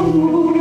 Oh,